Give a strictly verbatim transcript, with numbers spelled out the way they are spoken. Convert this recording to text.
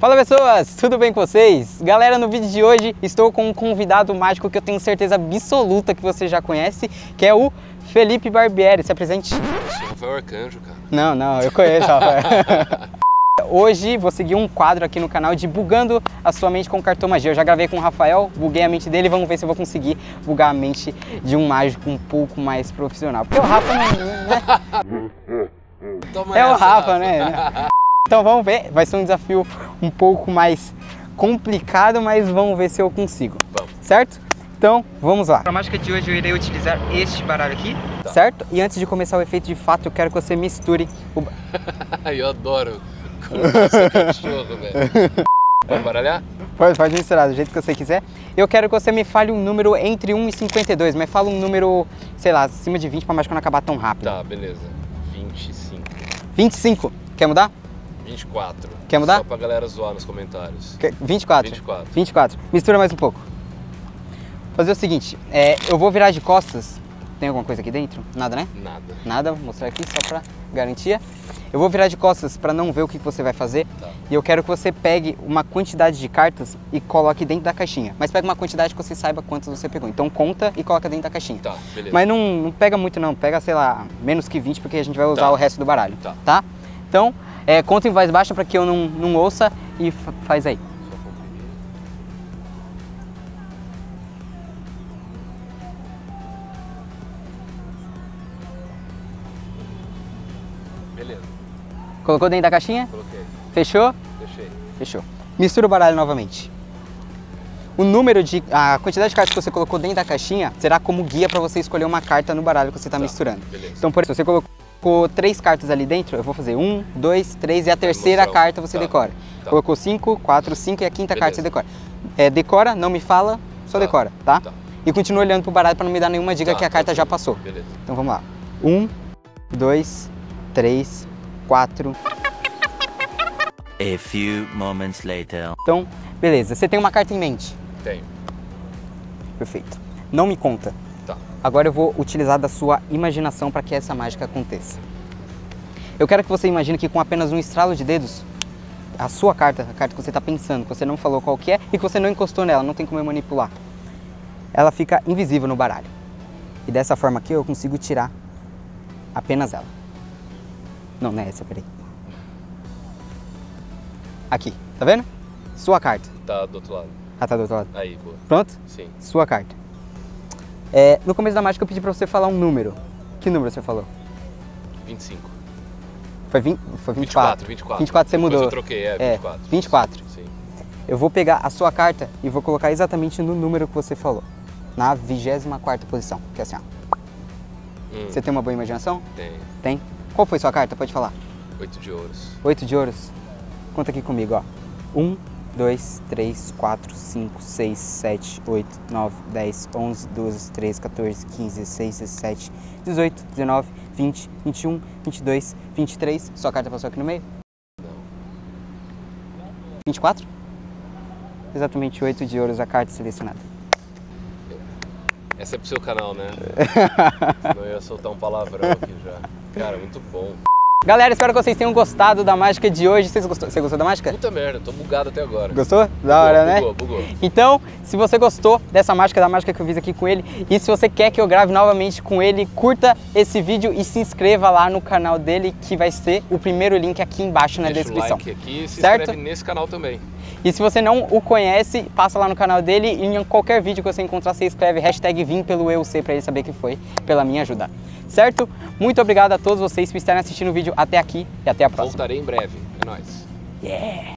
Fala pessoas, tudo bem com vocês? Galera, no vídeo de hoje estou com um convidado mágico que eu tenho certeza absoluta que você já conhece, que é o Felipe Barbieri. Se apresente. Eu sou o Rafael Arcanjo, cara. Não, não, eu conheço, Rafael. Hoje vou seguir um quadro aqui no canal de bugando a sua mente com cartomagia. Eu já gravei com o Rafael, buguei a mente dele, vamos ver se eu vou conseguir bugar a mente de um mágico um pouco mais profissional. Porque o Rafa não... Toma é essa, o Rafa, Rafa. Né? Então vamos ver, vai ser um desafio um pouco mais complicado, mas vamos ver se eu consigo, vamos. Certo? Então vamos lá. Para a mágica de hoje eu irei utilizar este baralho aqui, tá. Certo? E antes de começar o efeito de fato, eu quero que você misture o... Eu adoro como você cachorro, velho. Pode baralhar? Pode, pode misturar, do jeito que você quiser. Eu quero que você me fale um número entre um e cinquenta e dois, mas fala um número, sei lá, acima de vinte para a mágica não acabar tão rápido. Tá, beleza. vinte e cinco. vinte e cinco? Quer mudar? vinte e quatro. Quer mudar? Só pra galera zoar nos comentários. vinte e quatro? vinte e quatro. vinte e quatro. Mistura mais um pouco. Vou fazer o seguinte, é, eu vou virar de costas. Tem alguma coisa aqui dentro? Nada, né? Nada. Nada, vou mostrar aqui só pra garantia. Eu vou virar de costas pra não ver o que você vai fazer. Tá. E eu quero que você pegue uma quantidade de cartas e coloque dentro da caixinha. Mas pega uma quantidade que você saiba quantas você pegou. Então conta e coloca dentro da caixinha. Tá, beleza. Mas não, não pega muito não, pega, sei lá, menos que vinte, porque a gente vai usar tá. o resto do baralho. Tá. Tá? Então... É, conta em voz baixa para que eu não, não ouça e faz aí. Beleza. Colocou dentro da caixinha? Coloquei. Fechou? Fechei. Fechou. Mistura o baralho novamente. O número de... A quantidade de cartas que você colocou dentro da caixinha será como guia para você escolher uma carta no baralho que você está tá. misturando. Beleza. Então, por isso, você colocou... Colocou três cartas ali dentro, eu vou fazer um, dois, três e a terceira emoção. Carta você tá. decora. Tá. Colocou cinco, quatro, cinco e a quinta Beleza. Carta você decora. É, decora, não me fala, só tá. decora, tá? tá? E continua olhando pro baralho para não me dar nenhuma dica tá, que a carta tá. já passou. Beleza. Então vamos lá. Um, dois, três, quatro. A few moments later. Então, beleza. Você tem uma carta em mente? Tenho. Perfeito. Não me conta. Agora eu vou utilizar da sua imaginação para que essa mágica aconteça. Eu quero que você imagine que com apenas um estralo de dedos, a sua carta, a carta que você está pensando, que você não falou qual que é e que você não encostou nela, não tem como eu manipular, ela fica invisível no baralho. E dessa forma aqui eu consigo tirar apenas ela. Não, não é essa, peraí. Aqui, tá vendo? Sua carta. Tá do outro lado. Ah, tá do outro lado. Aí, boa. Pronto? Sim. Sua carta. É, no começo da mágica eu pedi pra você falar um número. Que número você falou? vinte e cinco. Foi, vinte, foi vinte e quatro. vinte e quatro, vinte e quatro. vinte e quatro você mudou. Depois eu troquei, é, é vinte e quatro. vinte e quatro. Sim. Eu vou pegar a sua carta e vou colocar exatamente no número que você falou. Na vigésima quarta posição, que é assim, ó. Hum. Você tem uma boa imaginação? Tem. Tem? Qual foi sua carta? Pode falar. Oito de ouros. Oito de ouros? Conta aqui comigo, ó. Um. dois, três, quatro, cinco, seis, sete, oito, nove, dez, onze, doze, treze, quatorze, quinze, dezesseis, dezessete, dezoito, dezenove, vinte, vinte e um, vinte e dois, vinte e três. Sua carta passou aqui no meio? Não. vinte e quatro? Exatamente oito de ouros a carta selecionada. Essa é pro seu canal, né? Senão eu ia soltar um palavrão aqui já. Cara, muito bom. Galera, espero que vocês tenham gostado da mágica de hoje. Vocês gostou? Você gostou da mágica? Puta merda, tô bugado até agora. Gostou? Da hora, né? Bugou, bugou. Então, se você gostou dessa mágica, da mágica que eu fiz aqui com ele, e se você quer que eu grave novamente com ele, curta esse vídeo e se inscreva lá no canal dele, que vai ser o primeiro link aqui embaixo na Deixa descrição. Deixa o like aqui e se certo? Inscreve nesse canal também. E se você não o conhece, passa lá no canal dele e em qualquer vídeo que você encontrar, você escreve hashtag vim pelo E U C pra ele saber que foi pela minha ajuda. Certo? Muito obrigado a todos vocês por estarem assistindo o vídeo até aqui e até a próxima. Voltarei em breve. É nóis. Yeah!